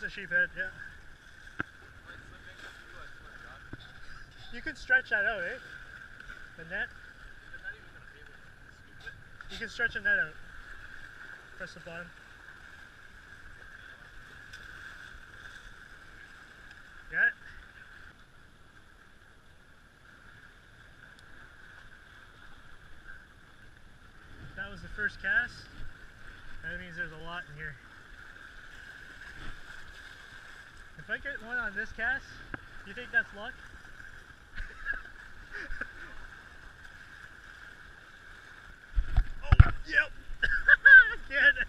That's a sheep head, yeah. You could stretch that out, eh? The net. You can stretch the net out. Press the bottom. Got it? That was the first cast. That means there's a lot in here. If I get one on this cast, do you think that's luck? Oh, yep. Good.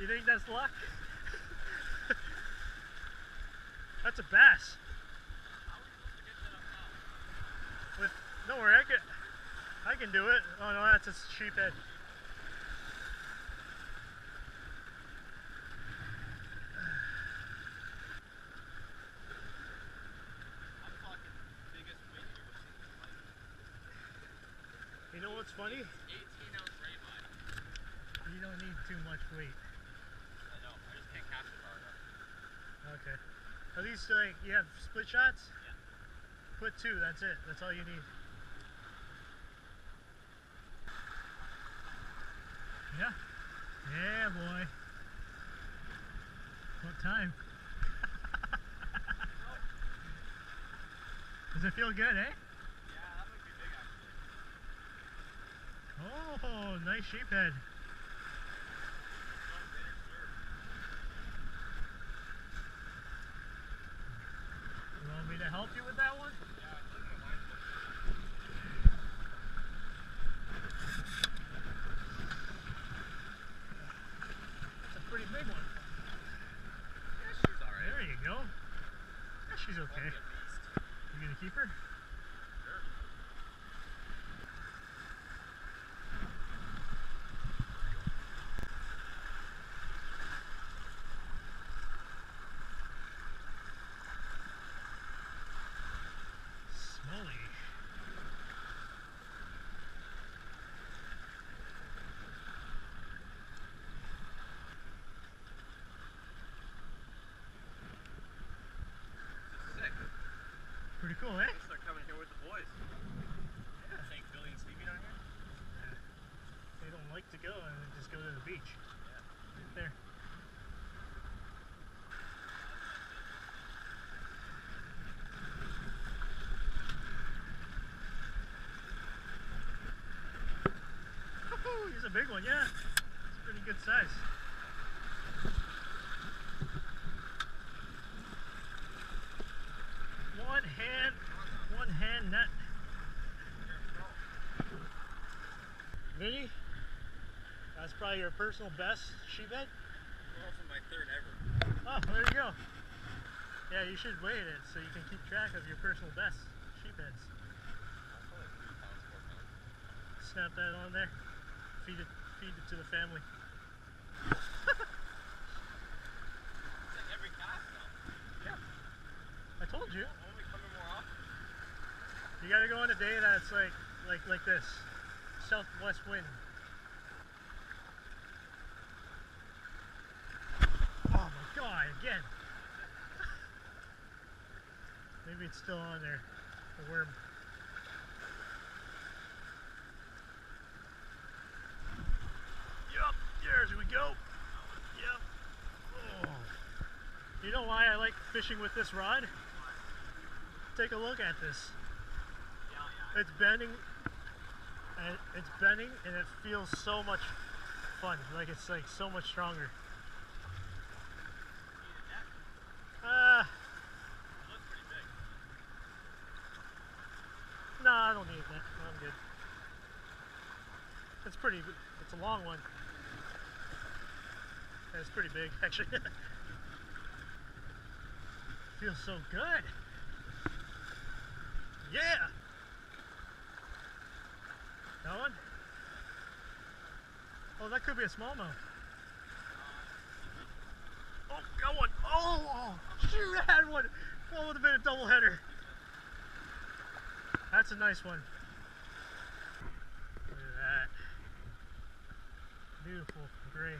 You think that's luck? That's a bass. With, don't worry, I can do it. Oh no, that's a sheep head. You know what's funny? 18 ounce ray. You don't need too much weight. I know, I just can't catch it hard enough. Okay. At least like you have split shots? Yeah. Put two, that's it. That's all you need. Yeah. Yeah, boy. What time? Does it feel good, eh? Oh, nice sheep head. You want me to help you with that one? Yeah, I think my line's looking. That's a pretty big one. Yeah, she's alright. There you go. Yeah, she's okay. You gonna keep her? Pretty cool, eh? Thanks for coming here with the boys. Yeah. I think Billy and Stevie down here. Yeah. They don't like to go and they just go to the beach. Yeah. Right there. Woohoo! Here's a big one, yeah. It's a pretty good size. One hand net. Vinny, that's probably your personal best sheephead? Well, it's my third ever. Oh, there you go. Yeah, you should weigh it so you can keep track of your personal best sheepheads. Snap that on there. Feed it to the family. It's like every cast now. Yeah. I told you. You gotta go on a day that's like this. Southwest wind. Oh my god, again. Maybe it's still on there. The worm. Yup, there's we go. Yep. Oh. You know why I like fishing with this rod? Take a look at this. It's bending and it feels so much fun, like it's like so much stronger. It looks pretty big. No, I don't need that. No, I'm good. It's pretty, it's a long one. Yeah, it's pretty big actually. Feels so good. Yeah! That one? Oh, that could be a smallmouth. Oh, got one. Oh, shoot, I had one. That would have been a doubleheader. That's a nice one. Look at that. Beautiful. slippery.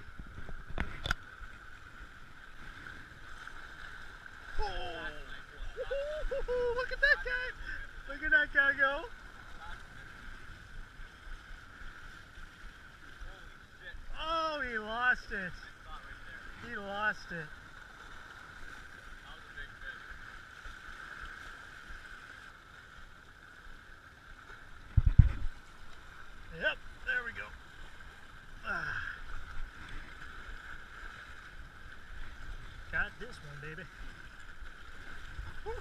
Oh. Look at that guy! Look at that guy go! Oh, he lost it. He lost it. Yep, there we go. Got this one, baby. Woo.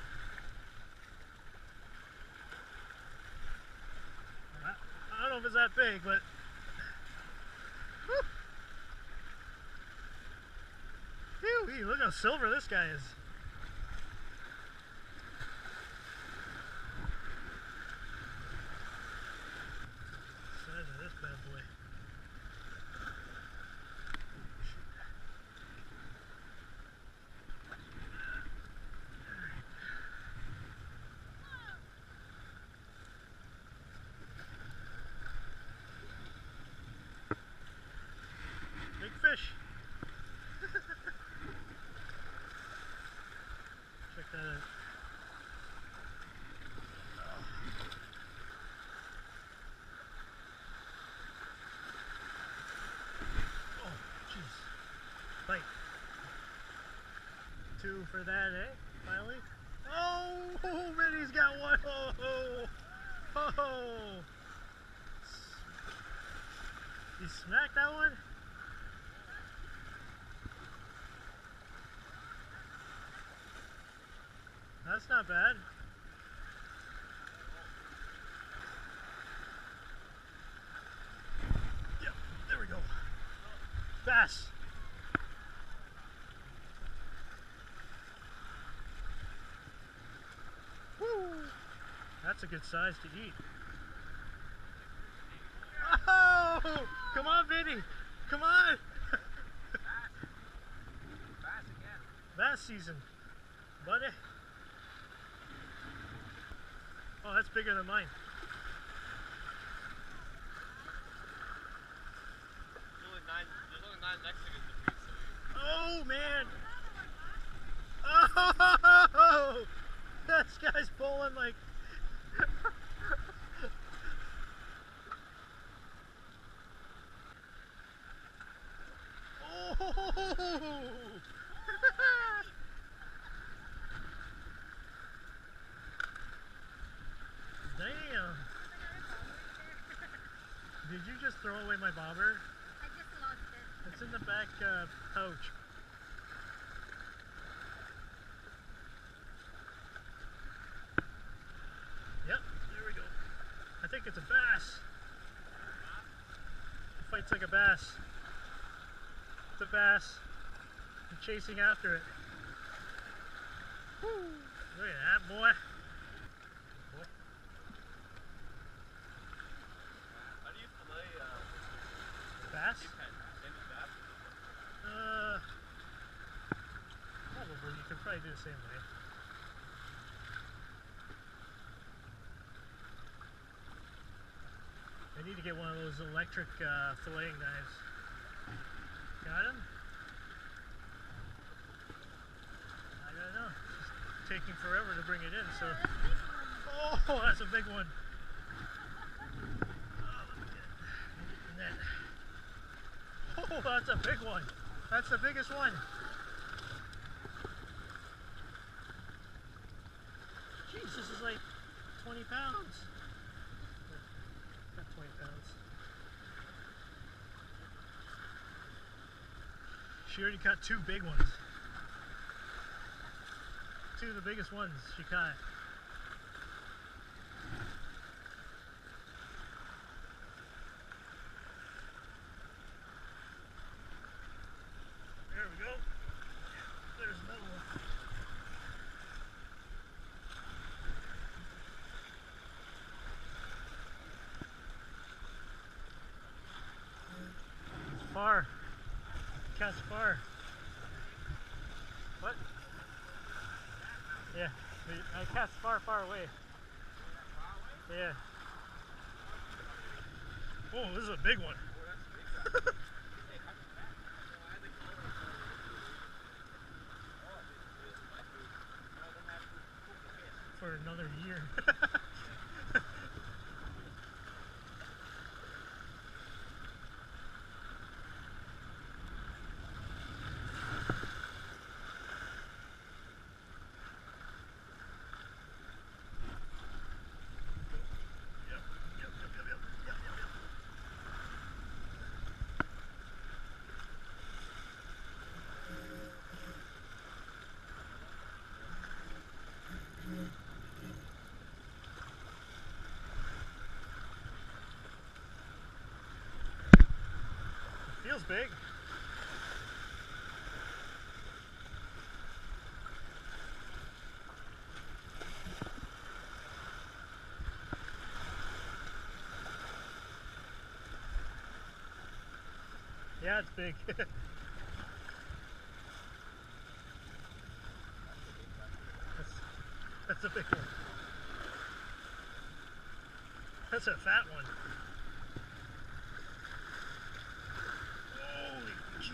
I don't know if it's that big, but whew, look how silver this guy is. Two for that, eh? Finally. Oh, Vinny's got one. Oh. You smacked that one? That's not bad. Yep, there we go. Bass. That's a good size to eat. Oh! Come on, Vinny! Come on! Bass again. Bass season, buddy. Oh, that's bigger than mine. There's only nine Mexicans to feed, so... Oh, man! Oh! This guy's pulling like... Oh! Damn! Did you just throw away my bobber? I just lost it. It's in the back pouch. Yep, there we go. I think it's a bass. It fights like a bass. It's a bass. I'm chasing after it. Woo. Look at that boy. Bass? Probably. You could probably do the same way. I need to get one of those electric filleting knives. Got him? I don't know. It's taking forever to bring it in, so... Oh, that's a big one! Oh, that's a big one. That's the biggest one. Jeez, this is like 20 pounds. Not 20 pounds. She already caught two big ones. Two of the biggest ones she caught. Far. Cast far. What? Yeah. I cast far, far away. Yeah. Oh, this is a big one. for another year. Feels big. Yeah, it's big. That's a big one. That's a fat one.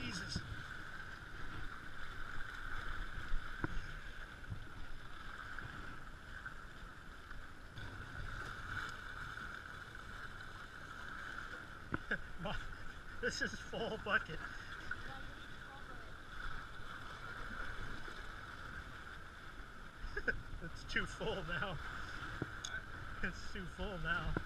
Jesus. This is full bucket. It's too full now. It's too full now.